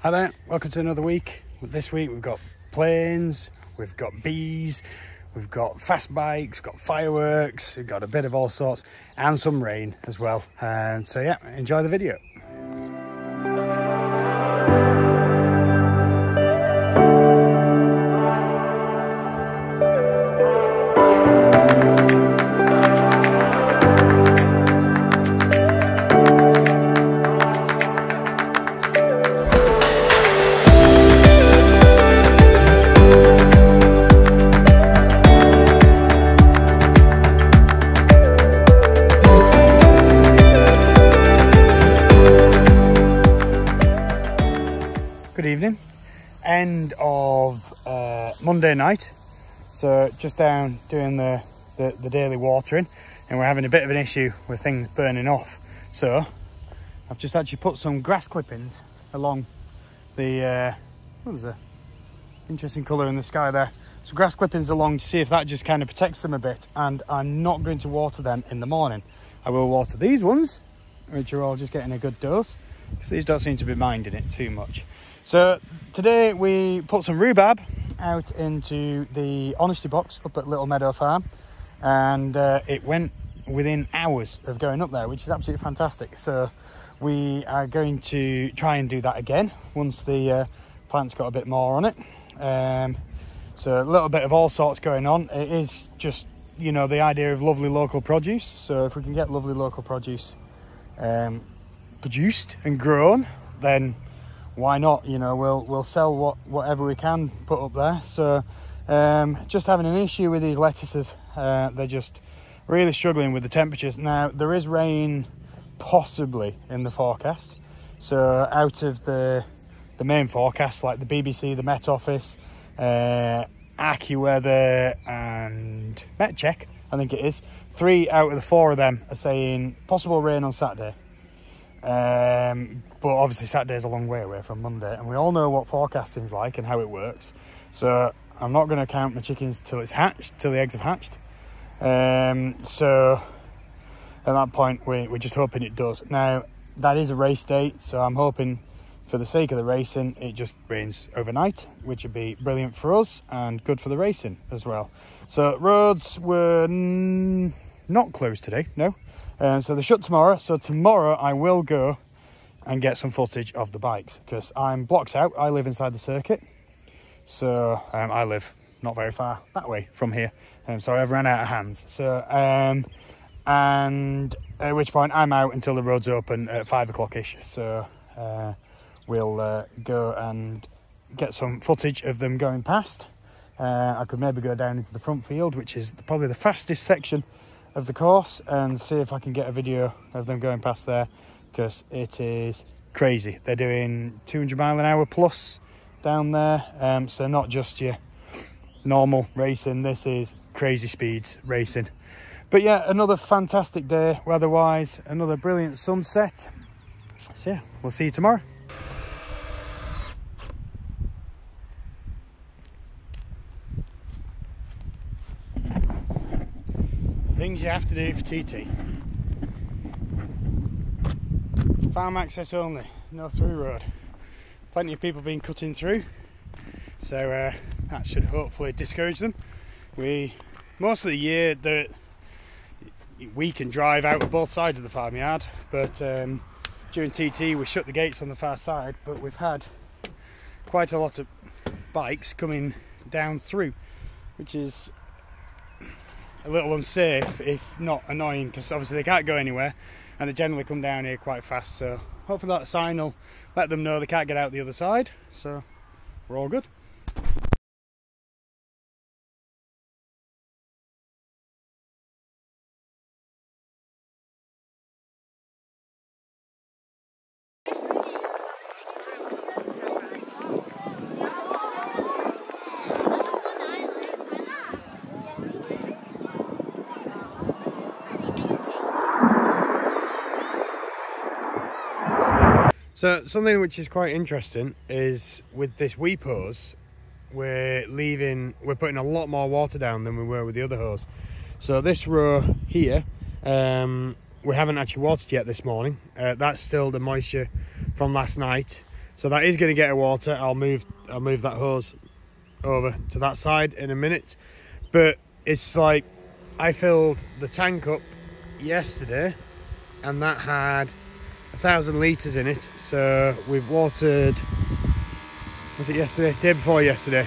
Hi there, welcome to another week. This week we've got planes, we've got bees, we've got fast bikes, we've got fireworks, we've got a bit of all sorts and some rain as well. And so yeah, enjoy the video. Evening, end of Monday night, so just down doing the daily watering, and we're having a bit of an issue with things burning off, so I've just actually put some grass clippings along the what was the interesting colour in the sky there, so grass clippings along to see if that just kind of protects them a bit. And I'm not going to water them in the morning. I will water these ones, which are all just getting a good dose because these don't seem to be minding it too much. So today we put some rhubarb out into the honesty box up at Little Meadow Farm, and it went within hours of going up there, which is absolutely fantastic. So we are going to try and do that again once the plant's got a bit more on it. So a little bit of all sorts going on. It is just, you know, the idea of lovely local produce. So if we can get lovely local produce produced and grown, then why not? You know, we'll sell whatever we can put up there. So just having an issue with these lettuces. They're just really struggling with the temperatures. Now there is rain possibly in the forecast, so out of the main forecast, like the BBC, the Met Office, AccuWeather and MetCheck, I think it is, 3 out of the 4 of them are saying possible rain on Saturday. But obviously Saturday's a long way away from Monday, and we all know what forecasting's like and how it works. So I'm not going to count my chickens till it's hatched, till the eggs have hatched. So at that point we're just hoping it does. Now that is a race date, so I'm hoping for the sake of the racing it just rains overnight, which would be brilliant for us and good for the racing as well. So roads were not closed today, no. So they're shut tomorrow, so tomorrow I will go and get some footage of the bikes, because I'm blocks out. I live inside the circuit, so I live not very far that way from here, so I've run out of hands. So and at which point I'm out until the roads open at 5 o'clock-ish, so we'll go and get some footage of them going past. I could maybe go down into the front field, which is probably the fastest section of the course, and see if I can get a video of them going past there, because it is crazy. They're doing 200 mph plus down there, so not just your normal racing, this is crazy speeds racing. But yeah, another fantastic day weather-wise, another brilliant sunset. So yeah, we'll see you tomorrow. Things you have to do for TT. Farm access only, no through road. Plenty of people been cutting through, so that should hopefully discourage them. We most of the year we can drive out of both sides of the farmyard, but during TT we shut the gates on the far side. But we've had quite a lot of bikes coming down through, which is a little unsafe, if not annoying, because obviously they can't go anywhere and they generally come down here quite fast. So hopefully that sign will let them know they can't get out the other side, so we're all good. So something which is quite interesting is with this weep hose, we're putting a lot more water down than we were with the other hose. So this row here, we haven't actually watered yet this morning. That's still the moisture from last night, So that is going to get a water. I'll move that hose over to that side in a minute. But it's like I filled the tank up yesterday and that had 1,000 litres in it. So we've watered, was it yesterday? Day before yesterday.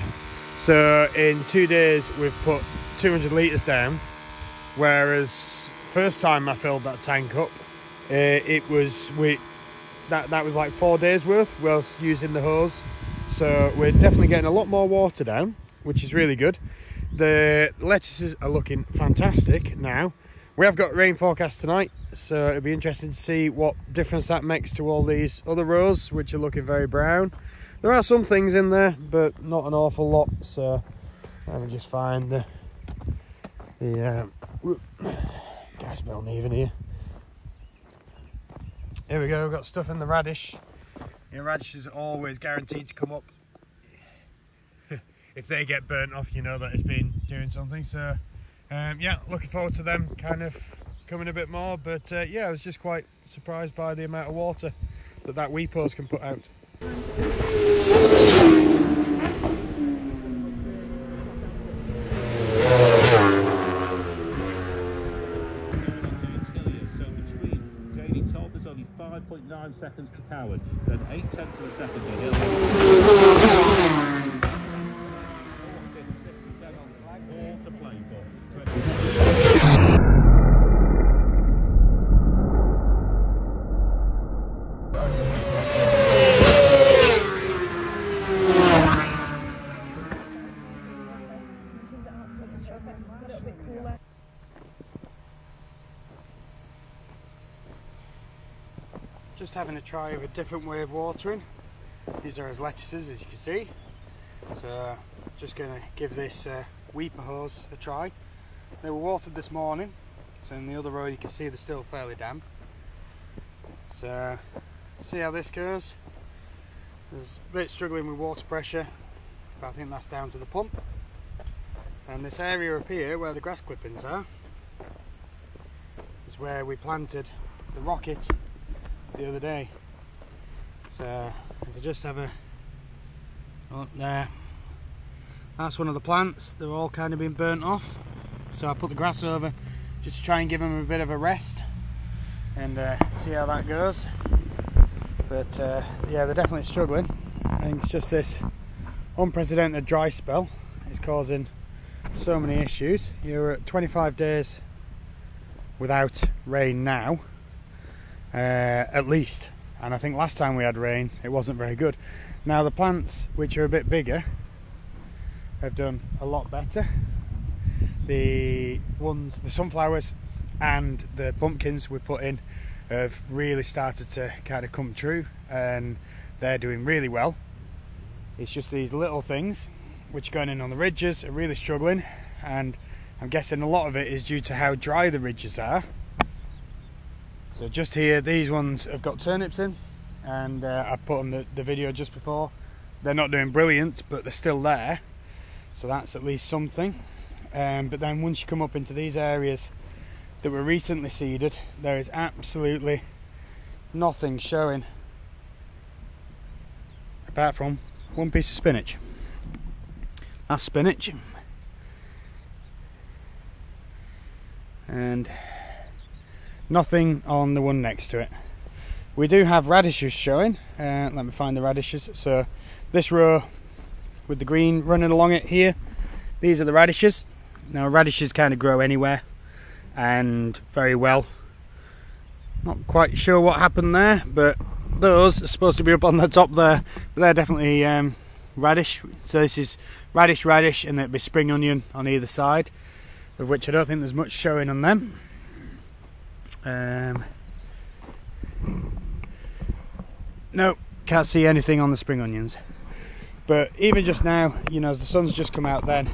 So in 2 days we've put 200 litres down, whereas first time I filled that tank up, that was like 4 days worth whilst using the hose. So we're definitely getting a lot more water down, which is really good. The lettuces are looking fantastic now. We have got rain forecast tonight, so it'll be interesting to see what difference that makes to all these other rows, which are looking very brown. There are some things in there, but not an awful lot. So let me just find the gas bell even here. Here we go, we've got stuff in the radish. Your radishes are always guaranteed to come up. If they get burnt off, you know that it's been doing something. So, yeah, looking forward to them kind of coming a bit more. But, yeah, I was just quite surprised by the amount of water that weed pose can put out. Seconds to Coward, then 8 tenths of a second to Hill. 4, 5, 6, 7, all to play for. Just having a try of a different way of watering. These are his lettuces, as you can see. So just gonna give this weeper hose a try. They were watered this morning, so in the other row you can see they're still fairly damp. So see how this goes. There's a bit struggling with water pressure, but I think that's down to the pump. And this area up here where the grass clippings are is where we planted the rocket the other day. So if I just have a look there, that's one of the plants. They're all kind of been burnt off, so I put the grass over just to try and give them a bit of a rest and see how that goes. But yeah, they're definitely struggling. I think it's just this unprecedented dry spell is causing so many issues. You're at 25 days without rain now, at least, and I think last time we had rain it wasn't very good. Now the plants, which are a bit bigger, have done a lot better. The ones, the sunflowers and the pumpkins we put in, have really started to kind of come true and they're doing really well. It's just these little things which are going in on the ridges are really struggling, and I'm guessing a lot of it is due to how dry the ridges are. So just here, these ones have got turnips in, and I've put on the video just before. They're not doing brilliant, but they're still there, so that's at least something. But then once you come up into these areas that were recently seeded, there is absolutely nothing showing, apart from one piece of spinach. That's spinach. And nothing on the one next to it. We do have radishes showing. Let me find the radishes. So this row with the green running along it here, these are the radishes. Now radishes kind of grow anywhere and very well. Not quite sure what happened there, but those are supposed to be up on the top there, but they're definitely radish. So this is radish, radish, and there'd be spring onion on either side, of which I don't think there's much showing on them. No, can't see anything on the spring onions. But even just now, you know, as the sun's just come out, then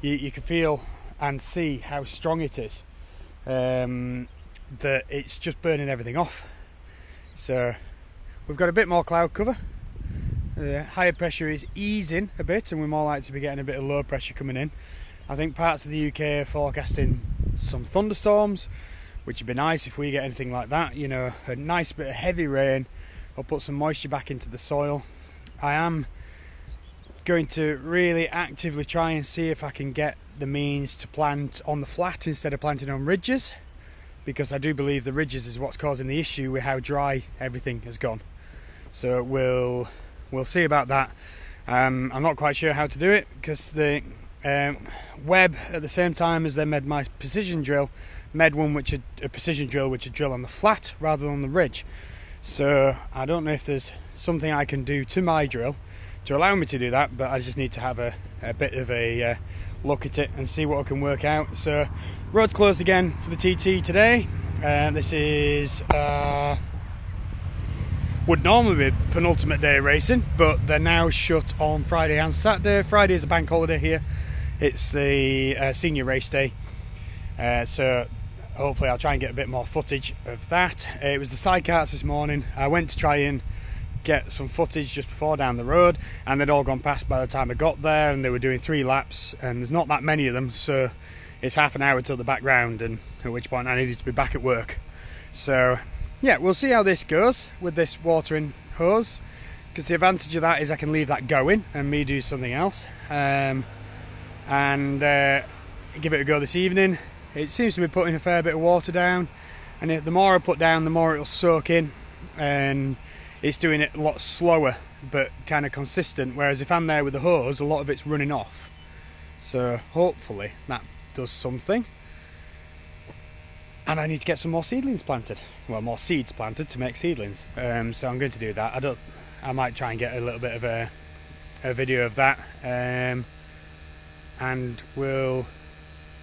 you can feel and see how strong it is. That it's just burning everything off. So we've got a bit more cloud cover. The higher pressure is easing a bit, and we're more likely to be getting a bit of low pressure coming in. I think parts of the UK are forecasting some thunderstorms, which would be nice if we get anything like that, you know, a nice bit of heavy rain I'll put some moisture back into the soil. I am going to really actively try and see if I can get the means to plant on the flat instead of planting on ridges, because I do believe the ridges is what's causing the issue with how dry everything has gone. So we'll see about that. I'm not quite sure how to do it, because the web at the same time as they made my precision drill, made one which had a precision drill which would drill on the flat rather than on the ridge. So I don't know if there's something I can do to my drill to allow me to do that, but I just need to have a bit of a look at it and see what I can work out. So road's closed again for the TT today. This is would normally be penultimate day racing, but they're now shut on Friday and Saturday. Friday is a bank holiday here. It's the senior race day, so hopefully I'll try and get a bit more footage of that. It was the side carts this morning. I went to try and get some footage just before down the road, and they'd all gone past by the time I got there, and they were doing 3 laps, and there's not that many of them, so it's half an hour till the back round, and at which point I needed to be back at work. So yeah, we'll see how this goes with this watering hose, because the advantage of that is I can leave that going and me do something else, and give it a go this evening. It seems to be putting a fair bit of water down, and the more I put down, the more it'll soak in, and it's doing it a lot slower but kind of consistent, whereas if I'm there with the hose, a lot of it's running off. So hopefully that does something. And I need to get some more seedlings planted. Well, more seeds planted to make seedlings. So I'm going to do that. I might try and get a little bit of a video of that, and we'll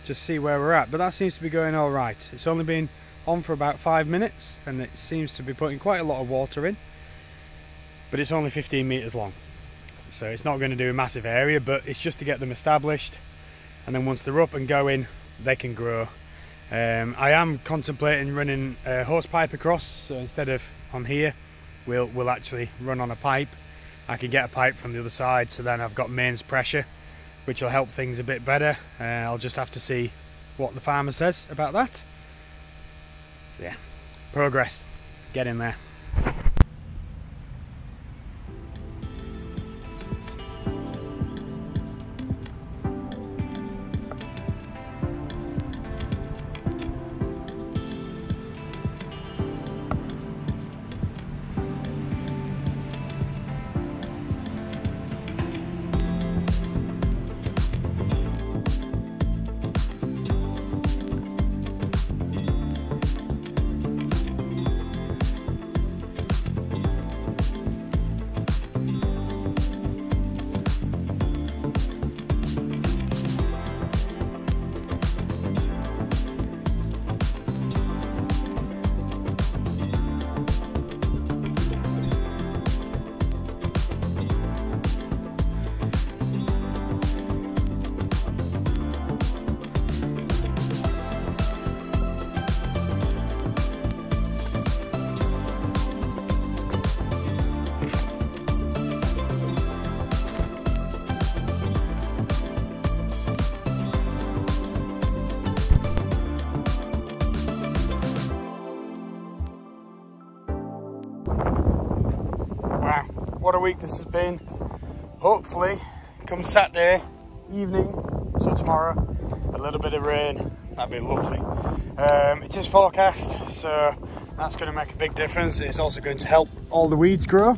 just see where we're at. But that seems to be going all right. It's only been on for about 5 minutes, and it seems to be putting quite a lot of water in. But it's only 15 meters long, so it's not going to do a massive area. But it's just to get them established, and then once they're up and going, they can grow. I am contemplating running a hose pipe across, so instead of on here, we'll actually run on a pipe. I can get a pipe from the other side, so then I've got mains pressure, which will help things a bit better. I'll just have to see what the farmer says about that. So yeah, progress, get in there. What a week this has been. Hopefully come Saturday evening, so tomorrow, a little bit of rain. That'd be lovely. It is forecast, so that's going to make a big difference. It's also going to help all the weeds grow.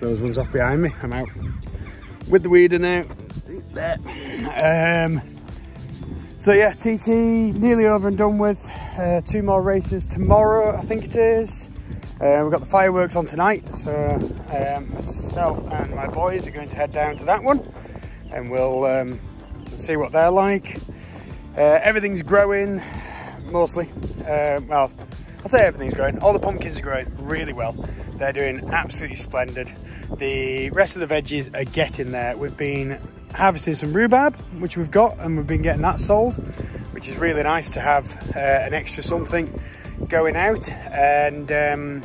Those ones off behind me, I'm out with the weeder now. So yeah, TT nearly over and done with. 2 more races tomorrow, I think it is. We've got the fireworks on tonight, so myself and my boys are going to head down to that one, and we'll see what they're like. Everything's growing, mostly. Well, I'll say everything's growing. All the pumpkins are growing really well. They're doing absolutely splendid. The rest of the veggies are getting there. We've been harvesting some rhubarb, which we've got, and we've been getting that sold, which is really nice to have an extra something going out. And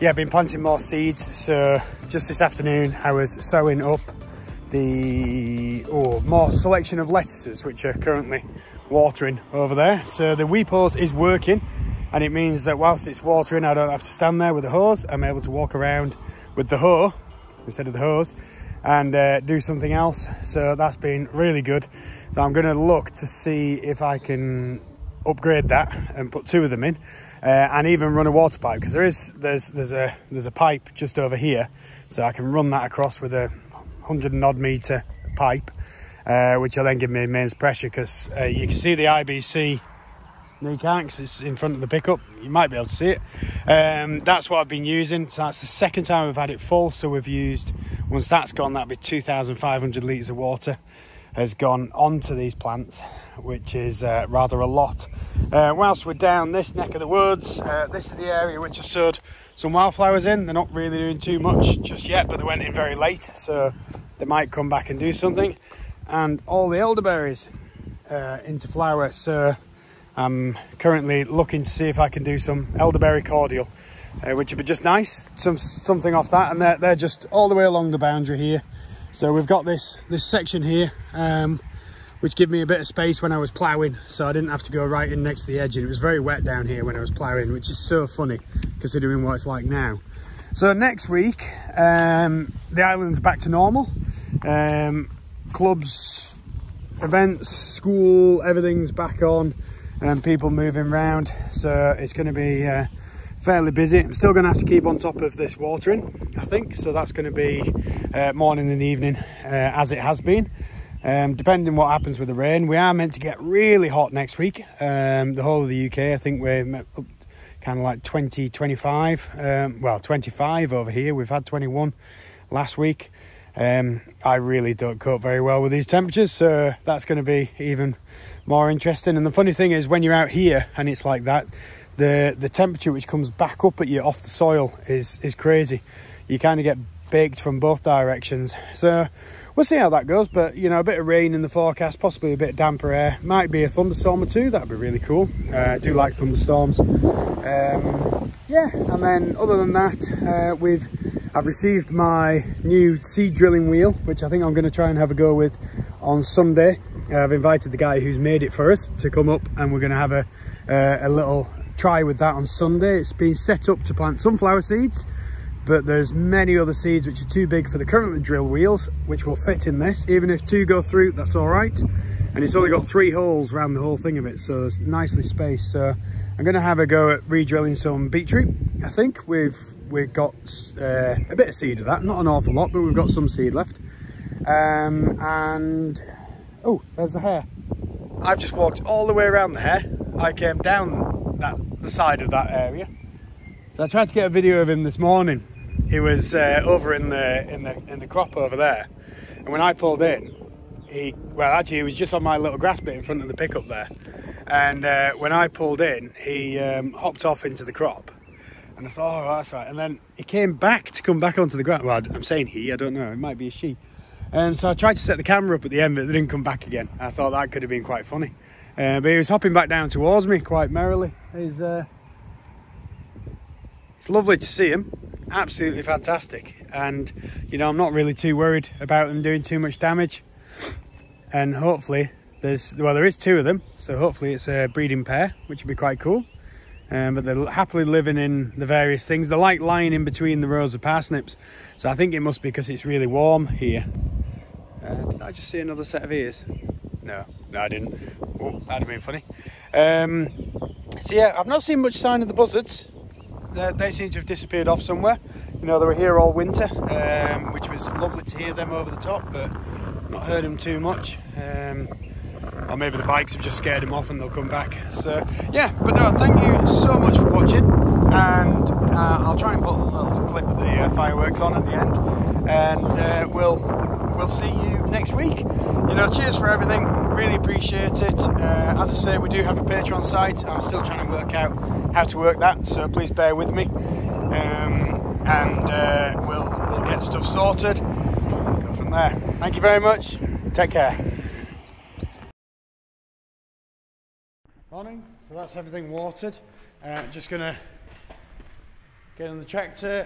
yeah, I've been planting more seeds, so just this afternoon I was sowing up the more selection of lettuces, which are currently watering over there. So the weep hose is working. and it means that whilst it's watering, I don't have to stand there with a hose. I'm able to walk around with the hoe instead of the hose and do something else. So that's been really good. So I'm going to look to see if I can upgrade that and put two of them in, and even run a water pipe, because there's a pipe just over here, so I can run that across with a 100-and-odd meter pipe, which will then give me mains pressure, because you can see the IBC leak anchor is in front of the pickup. You might be able to see it. That's what I've been using. So that's the second time we've had it full. So we've used, once that's gone, that'll be 2,500 litres of water has gone onto these plants, which is rather a lot. Whilst we're down this neck of the woods, this is the area which I sowed some wildflowers in. They're not really doing too much just yet, but they went in very late, so they might come back and do something. And all the elderberries into flower, so I'm currently looking to see if I can do some elderberry cordial, which would be just nice, something off that. And they're just all the way along the boundary here. So we've got this section here, which gave me a bit of space when I was ploughing, so I didn't have to go right in next to the edge. And it was very wet down here when I was ploughing, which is so funny considering what it's like now. So next week, the island's back to normal. Clubs, events, school, everything's back on, and people moving around, so it's going to be fairly busy. I'm still going to have to keep on top of this watering, I think, so that's going to be morning and evening, as it has been, depending what happens with the rain. We are meant to get really hot next week, the whole of the UK. I think we're up kind of like 20-25, well, 25 over here. We've had 21 last week. I really don't cope very well with these temperatures, so that's going to be even more interesting. And the funny thing is, when you're out here and it's like that, the temperature which comes back up at you off the soil is crazy. You kind of get baked from both directions, so we'll see how that goes. But you know, a bit of rain in the forecast, possibly a bit of damper air, might be a thunderstorm or two. That'd be really cool. I do like thunderstorms. Yeah, and then other than that, I've received my new seed drilling wheel, which I think I'm going to try and have a go with on Sunday. I've invited the guy who's made it for us to come up, and we're going to have a little try with that on Sunday. It's been set up to plant sunflower seeds, but there's many other seeds which are too big for the current drill wheels, which will fit in this. Even if two go through, that's all right. And it's only got 3 holes around the whole thing of it, so there's nicely spaced. So I'm going to have a go at re-drilling some beetroot. I think we've got a bit of seed of that, not an awful lot, but we've got some seed left. And oh, there's the hare. I've just walked all the way around the hare. I came down the side of that area. So I tried to get a video of him this morning. He was over in the crop over there, and when I pulled in, well actually he was just on my little grass bit in front of the pickup there, and when I pulled in, he hopped off into the crop. And I thought, oh, that's right. And then he came back to come back onto the ground. Well, I'm saying he, I don't know. It might be a she. And so I tried to set the camera up at the end, but they didn't come back again. I thought that could have been quite funny. But he was hopping back down towards me quite merrily. It's lovely to see him. Absolutely fantastic. And, you know, I'm not really too worried about them doing too much damage. And hopefully there is 2 of them. So hopefully it's a breeding pair, which would be quite cool. But they're happily living in the various things. They like lying in between the rows of parsnips, so I think it must be because it's really warm here. Did I just see another set of ears? No, I didn't. Oh, that'd have been funny. So yeah, I've not seen much sign of the buzzards. They seem to have disappeared off somewhere. You know, they were here all winter, which was lovely to hear them over the top, but not heard them too much. Or maybe the bikes have just scared them off and they'll come back. So yeah, but no, thank you so much for watching, and I'll try and put a little clip of the fireworks on at the end, and we'll see you next week. You know, cheers for everything, really appreciate it. As I say, we do have a Patreon site. I'm still trying to work out how to work that, so please bear with me, and we'll get stuff sorted and go from there. Thank you very much, take care. Morning, so that's everything watered. Just gonna get on the tractor,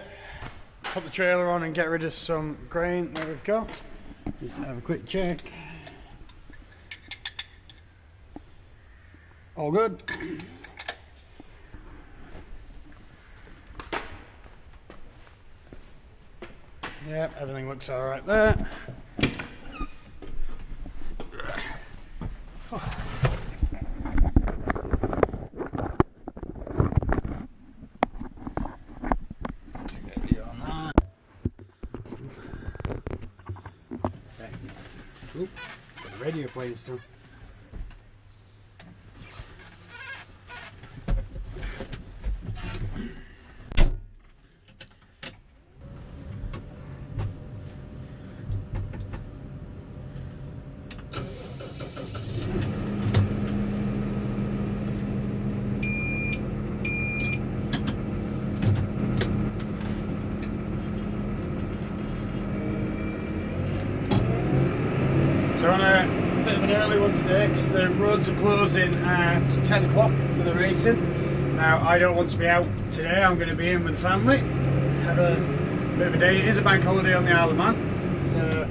put the trailer on and get rid of some grain that we've got. Just have a quick check. All good. Yep, everything looks all right there. Radio plays too. The roads are closing at 10 o'clock for the racing. Now I don't want to be out today, I'm going to be in with the family, have a bit of a day. It is a bank holiday on the Isle of Man, so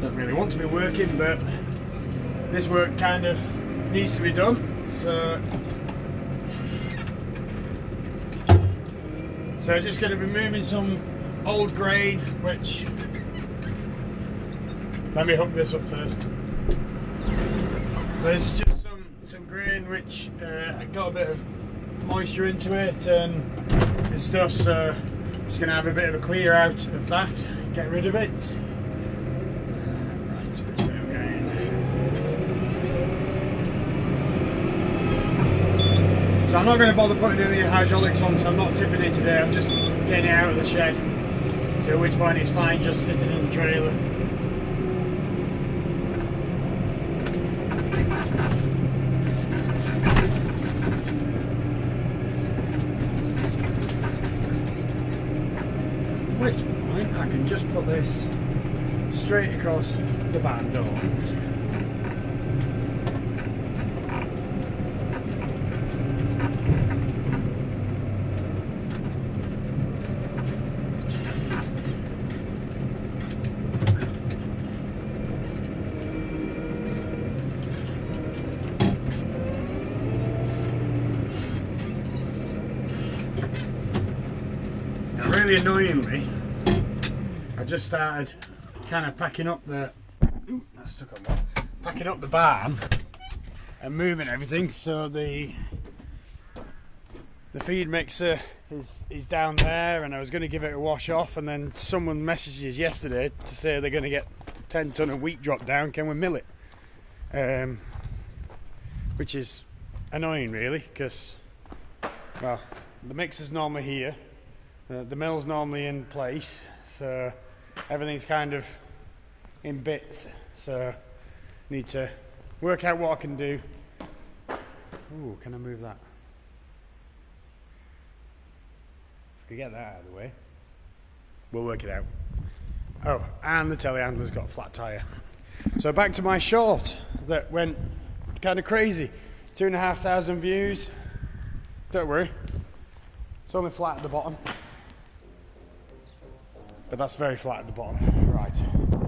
don't really want to be working, but this work kind of needs to be done, so just going to be moving some old grain, which, let me hook this up first. So it's just some grain which got a bit of moisture into it and stuff, so I'm just going to have a bit of a clear out of that, get rid of it. Right, switch it again. So I'm not going to bother putting any hydraulics on because I'm not tipping it today, I'm just getting it out of the shed. So at which point it's fine just sitting in the trailer. This straight across the barn door. Now, really annoyingly, just started kind of packing up the packing up the barn and moving everything, so the feed mixer is down there, and I was going to give it a wash off, and then someone messaged us yesterday to say they're going to get 10 ton of wheat dropped down, can we mill it, which is annoying really, because, well, the mixer's normally here, the mill's normally in place, so everything's kind of in bits, so need to work out what I can do. Ooh, can I move that? If I could get that out of the way. We'll work it out. Oh, and the telehandler's got a flat tyre. So back to my short that went kind of crazy. 2,500 views. Don't worry. It's only flat at the bottom. But that's very flat at the bottom, right.